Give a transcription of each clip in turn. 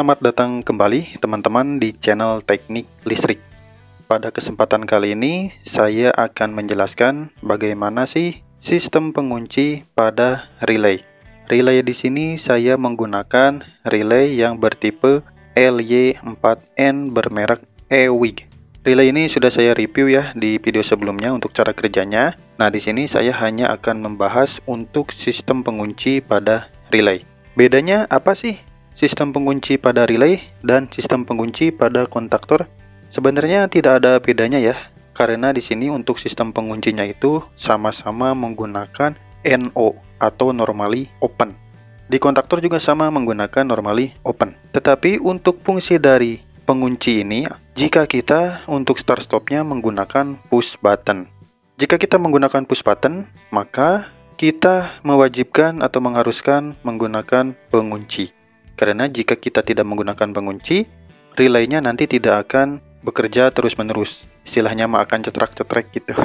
Selamat datang kembali teman-teman di channel Teknik Listrik. Pada kesempatan kali ini saya akan menjelaskan bagaimana sih sistem pengunci pada relay. Relay di sini saya menggunakan relay yang bertipe LY4N bermerek EWIG. Relay ini sudah saya review ya di video sebelumnya untuk cara kerjanya. Nah, di sini saya hanya akan membahas untuk sistem pengunci pada relay. Bedanya apa sih? Sistem pengunci pada relay dan sistem pengunci pada kontaktor sebenarnya tidak ada bedanya ya, karena di sini untuk sistem penguncinya itu sama-sama menggunakan NO atau normally open. Di kontaktor juga sama menggunakan normally open. Tetapi untuk fungsi dari pengunci ini, jika kita untuk start stopnya menggunakan push button. Jika kita menggunakan push button, maka kita mewajibkan atau mengharuskan menggunakan pengunci. Karena jika kita tidak menggunakan pengunci, relaynya nanti tidak akan bekerja terus-menerus. Istilahnya mah akan cetrek-cetrek gitu.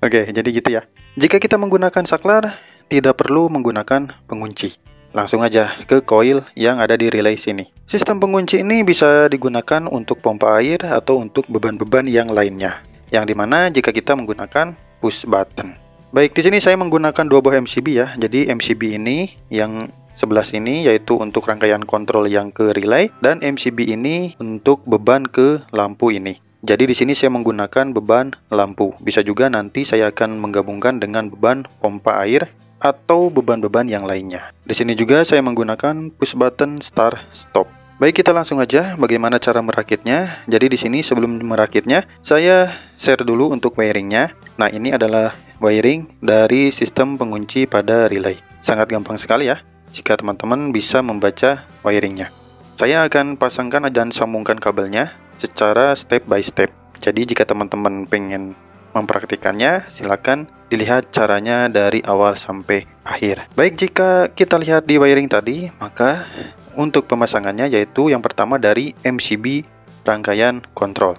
Oke, jadi gitu ya. Jika kita menggunakan saklar, tidak perlu menggunakan pengunci. Langsung aja ke coil yang ada di relay sini. Sistem pengunci ini bisa digunakan untuk pompa air atau untuk beban-beban yang lainnya. Yang dimana jika kita menggunakan push button. Baik, di sini saya menggunakan 2 buah MCB ya. Jadi MCB ini yang sebelah sini yaitu untuk rangkaian kontrol yang ke relay, dan MCB ini untuk beban ke lampu ini. Jadi di sini saya menggunakan beban lampu. Bisa juga nanti saya akan menggabungkan dengan beban pompa air atau beban-beban yang lainnya. Di sini juga saya menggunakan push button start stop. Baik, kita langsung aja bagaimana cara merakitnya. Jadi di sini sebelum merakitnya saya share dulu untuk wiringnya. Nah, ini adalah wiring dari sistem pengunci pada relay. Sangat gampang sekali ya, jika teman-teman bisa membaca wiringnya. Saya akan pasangkan dan sambungkan kabelnya secara step by step. Jadi jika teman-teman pengen mempraktikannya, silakan dilihat caranya dari awal sampai akhir. Baik, jika kita lihat di wiring tadi, maka untuk pemasangannya yaitu yang pertama dari MCB rangkaian kontrol.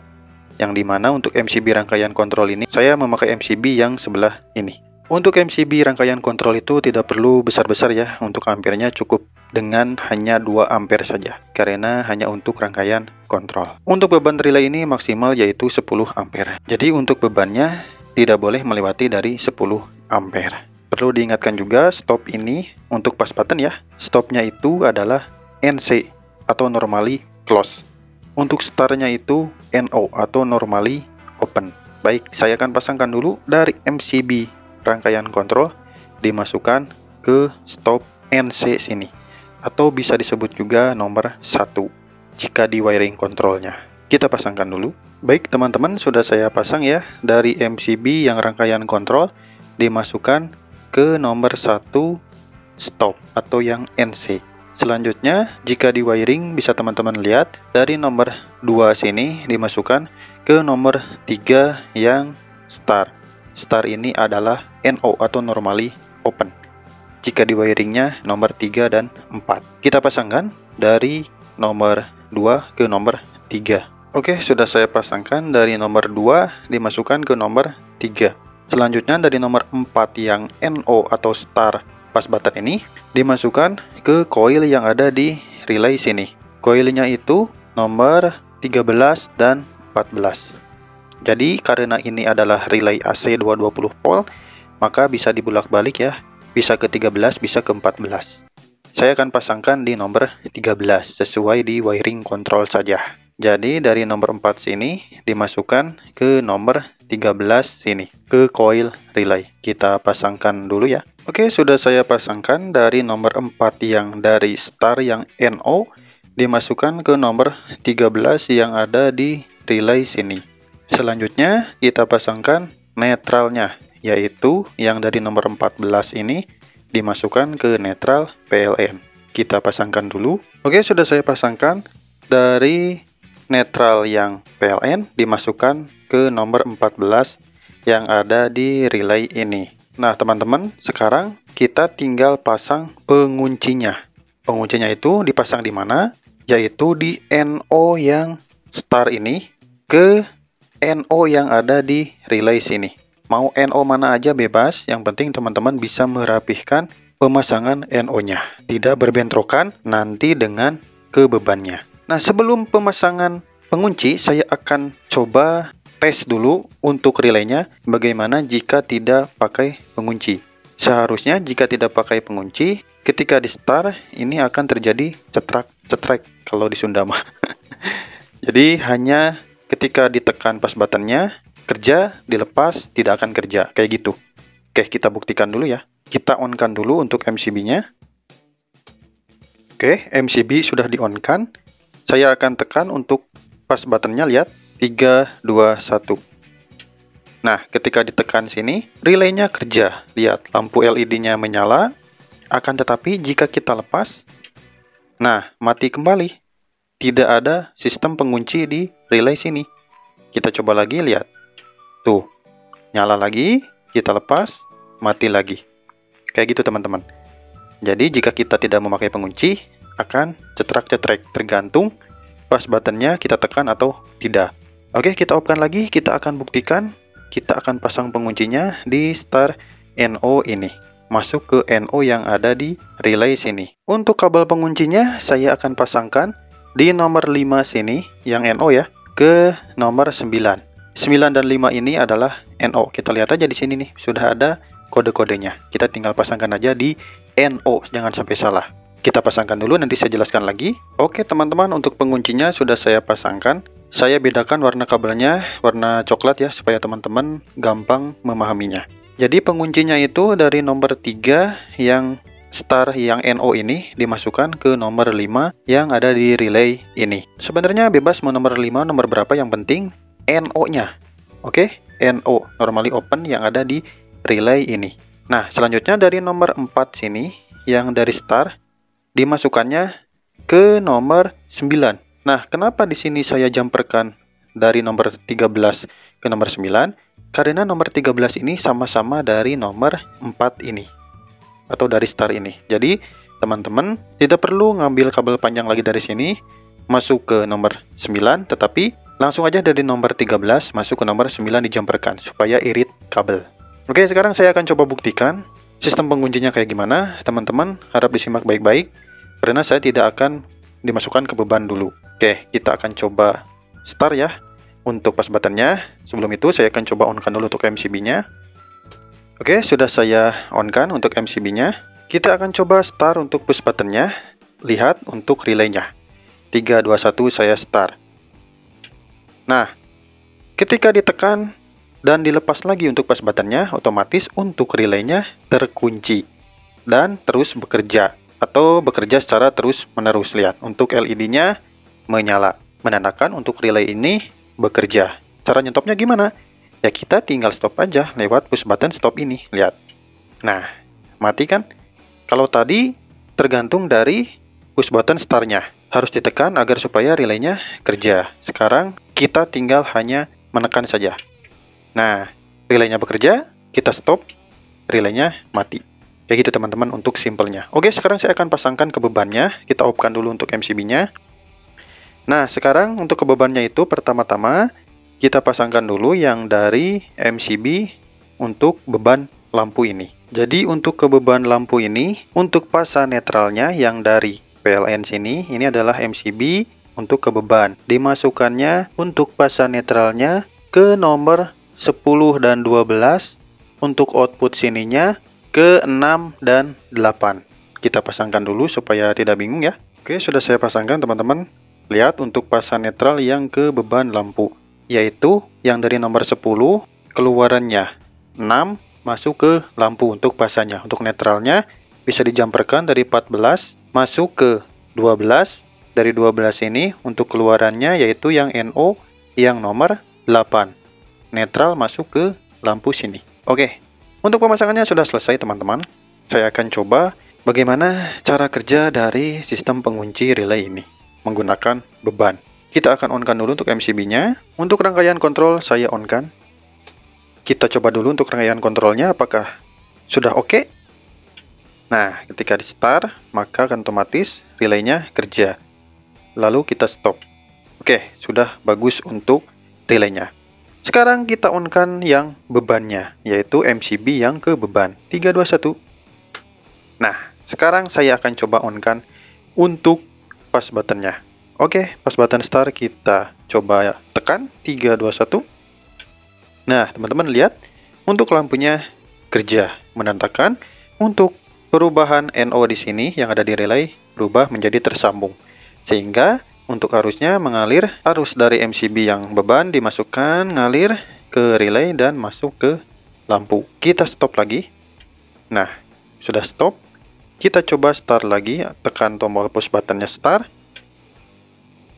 Yang dimana untuk MCB rangkaian kontrol ini saya memakai MCB yang sebelah ini. Untuk MCB rangkaian kontrol itu tidak perlu besar-besar ya, untuk ampernya cukup dengan hanya 2 ampere saja, karena hanya untuk rangkaian kontrol. Untuk beban relay ini maksimal yaitu 10 ampere. Jadi untuk bebannya tidak boleh melewati dari 10 ampere. Perlu diingatkan juga stop ini untuk push button ya. Stopnya itu adalah NC atau normally close. Untuk startnya itu NO atau normally open. Baik, saya akan pasangkan dulu dari MCB rangkaian kontrol dimasukkan ke stop NC sini, atau bisa disebut juga nomor 1 jika di wiring kontrolnya. Kita pasangkan dulu. Baik teman-teman, sudah saya pasang ya dari MCB yang rangkaian kontrol dimasukkan ke nomor 1 stop atau yang NC. Selanjutnya jika di wiring bisa teman-teman lihat dari nomor 2 sini dimasukkan ke nomor 3 yang start. Star ini adalah NO atau normally open. Jika di wiringnya nomor 3 dan 4. Kita pasangkan dari nomor 2 ke nomor 3. Oke, sudah saya pasangkan dari nomor 2 dimasukkan ke nomor 3. Selanjutnya dari nomor 4 yang NO atau star push button ini dimasukkan ke coil yang ada di relay sini. Coilnya itu nomor 13 dan 14. Jadi karena ini adalah relay AC 220 volt, maka bisa dibolak-balik ya, bisa ke 13, bisa ke 14. Saya akan pasangkan di nomor 13 sesuai di wiring kontrol saja. Jadi dari nomor 4 sini dimasukkan ke nomor 13 sini, ke coil relay. Kita pasangkan dulu ya. Oke, sudah saya pasangkan dari nomor 4 yang dari star yang NO dimasukkan ke nomor 13 yang ada di relay sini. Selanjutnya kita pasangkan netralnya, yaitu yang dari nomor 14 ini dimasukkan ke netral PLN. Kita pasangkan dulu. Oke, sudah saya pasangkan dari netral yang PLN dimasukkan ke nomor 14 yang ada di relay ini. Nah teman-teman, sekarang kita tinggal pasang penguncinya. Penguncinya itu dipasang di mana? Yaitu di NO yang star ini ke NO yang ada di relay sini. Mau NO mana aja bebas, yang penting teman-teman bisa merapihkan pemasangan NO-nya. Tidak berbentrokan nanti dengan ke bebannya. Nah, sebelum pemasangan pengunci, saya akan coba tes dulu untuk relaynya bagaimana jika tidak pakai pengunci. Seharusnya jika tidak pakai pengunci, ketika di start ini akan terjadi cetrek-cetrek kalau di Sunda mah. Jadi hanya ketika ditekan pas buttonnya kerja, dilepas tidak akan kerja, kayak gitu. Oke, kita buktikan dulu ya. Kita on-kan dulu untuk MCB-nya. Oke, MCB sudah di-on-kan. Saya akan tekan untuk pas buttonnya, lihat 3, 2, 1. Nah, ketika ditekan sini relaynya kerja, lihat lampu LED-nya menyala. Akan tetapi jika kita lepas, nah mati kembali, tidak ada sistem pengunci di relay sini. Kita coba lagi, lihat tuh nyala lagi, kita lepas mati lagi, kayak gitu teman-teman. Jadi jika kita tidak memakai pengunci akan cetrek-cetrek, tergantung pas buttonnya kita tekan atau tidak. Oke, kita opkan lagi. Kita akan buktikan, kita akan pasang penguncinya di star NO ini, masuk ke NO yang ada di relay sini. Untuk kabel penguncinya saya akan pasangkan di nomor 5 sini, yang NO ya, ke nomor 9. 9 dan 5 ini adalah NO. Kita lihat aja di sini nih, sudah ada kode-kodenya. Kita tinggal pasangkan aja di NO, jangan sampai salah. Kita pasangkan dulu, nanti saya jelaskan lagi. Oke teman-teman, untuk penguncinya sudah saya pasangkan. Saya bedakan warna kabelnya, warna coklat ya, supaya teman-teman gampang memahaminya. Jadi penguncinya itu dari nomor 3 yang star yang NO ini dimasukkan ke nomor 5 yang ada di relay ini. Sebenarnya bebas mau nomor 5, nomor berapa, yang penting NO-nya. Oke, NO, normally open, yang ada di relay ini. Nah, selanjutnya dari nomor 4 sini, yang dari star, dimasukkannya ke nomor 9. Nah, kenapa di sini saya jumperkan dari nomor 13 ke nomor 9? Karena nomor 13 ini sama-sama dari nomor 4 ini, atau dari star ini. Jadi, teman-teman tidak perlu ngambil kabel panjang lagi dari sini, masuk ke nomor 9, tetapi langsung aja dari nomor 13 masuk ke nomor 9 dijumperkan, supaya irit kabel. Oke, sekarang saya akan coba buktikan sistem penguncinya kayak gimana. Teman-teman harap disimak baik-baik, karena saya tidak akan dimasukkan ke beban dulu. Oke, kita akan coba start ya untuk pas buttonnya. Sebelum itu saya akan coba on-kan dulu untuk MCB-nya. Oke, sudah saya on-kan untuk MCB-nya. Kita akan coba start untuk push buttonnya. Lihat untuk relaynya, 3, 2, 1 saya start. Nah, ketika ditekan dan dilepas lagi untuk pas buttonnya, otomatis untuk relaynya terkunci dan terus bekerja, atau bekerja secara terus menerus. Lihat untuk LED-nya menyala, menandakan untuk relay ini bekerja. Cara nyetopnya gimana? Ya kita tinggal stop aja lewat push button stop ini, lihat. Nah, mati kan? Kalau tadi tergantung dari push button startnya, harus ditekan agar supaya relaynya kerja. Sekarang kita tinggal hanya menekan saja. Nah, relaynya bekerja, kita stop, relaynya mati. Ya gitu teman-teman untuk simpelnya. Oke, sekarang saya akan pasangkan ke bebannya. Kita opkan dulu untuk MCB-nya. Nah, sekarang untuk ke bebannya itu pertama-tama kita pasangkan dulu yang dari MCB untuk beban lampu ini. Jadi untuk ke beban lampu ini, untuk pasa netralnya yang dari PLN sini, ini adalah MCB untuk ke beban. Dimasukkannya untuk pasa netralnya ke nomor 10 dan 12, untuk output sininya ke 6 dan 8. Kita pasangkan dulu supaya tidak bingung ya. Oke, sudah saya pasangkan teman-teman. Lihat untuk pasang netral yang ke beban lampu, yaitu yang dari nomor 10 keluarannya 6 masuk ke lampu untuk pasanya. Untuk netralnya bisa dijumperkan dari 14 masuk ke 12. Dari 12 ini untuk keluarannya yaitu yang NO yang nomor 8. Netral masuk ke lampu sini. Oke, untuk pemasangannya sudah selesai teman-teman. Saya akan coba bagaimana cara kerja dari sistem pengunci relay ini menggunakan beban. Kita akan on-kan dulu untuk MCB-nya. Untuk rangkaian kontrol saya on-kan. Kita coba dulu untuk rangkaian kontrolnya apakah sudah oke? Nah, ketika di start maka akan otomatis relaynya kerja. Lalu kita stop. Oke, sudah bagus untuk relaynya. Sekarang kita on-kan yang bebannya, yaitu MCB yang ke beban, 3, 2, 1. Nah, sekarang saya akan coba on-kan untuk pas buttonnya. Oke, pas button start kita coba tekan 3, 2, 1. Nah, teman-teman lihat untuk lampunya kerja menandakan untuk perubahan NO di sini yang ada di relay berubah menjadi tersambung. Sehingga untuk arusnya mengalir, arus dari MCB yang beban dimasukkan ngalir ke relay dan masuk ke lampu. Kita stop lagi. Nah, sudah stop. Kita coba start lagi, tekan tombol push buttonnya start.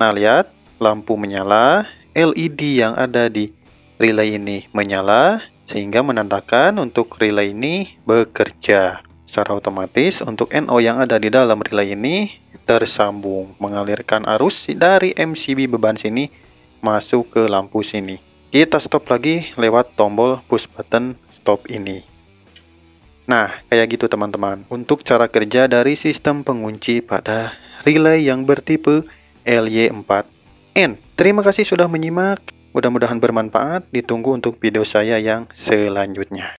Nah, lihat lampu menyala, LED yang ada di relay ini menyala, sehingga menandakan untuk relay ini bekerja. Secara otomatis untuk NO yang ada di dalam relay ini tersambung, mengalirkan arus dari MCB beban sini masuk ke lampu sini. Kita stop lagi lewat tombol push button stop ini. Nah, kayak gitu teman-teman, untuk cara kerja dari sistem pengunci pada relay yang bertipe LY4N. Terima kasih sudah menyimak, mudah-mudahan bermanfaat. Ditunggu untuk video saya yang selanjutnya.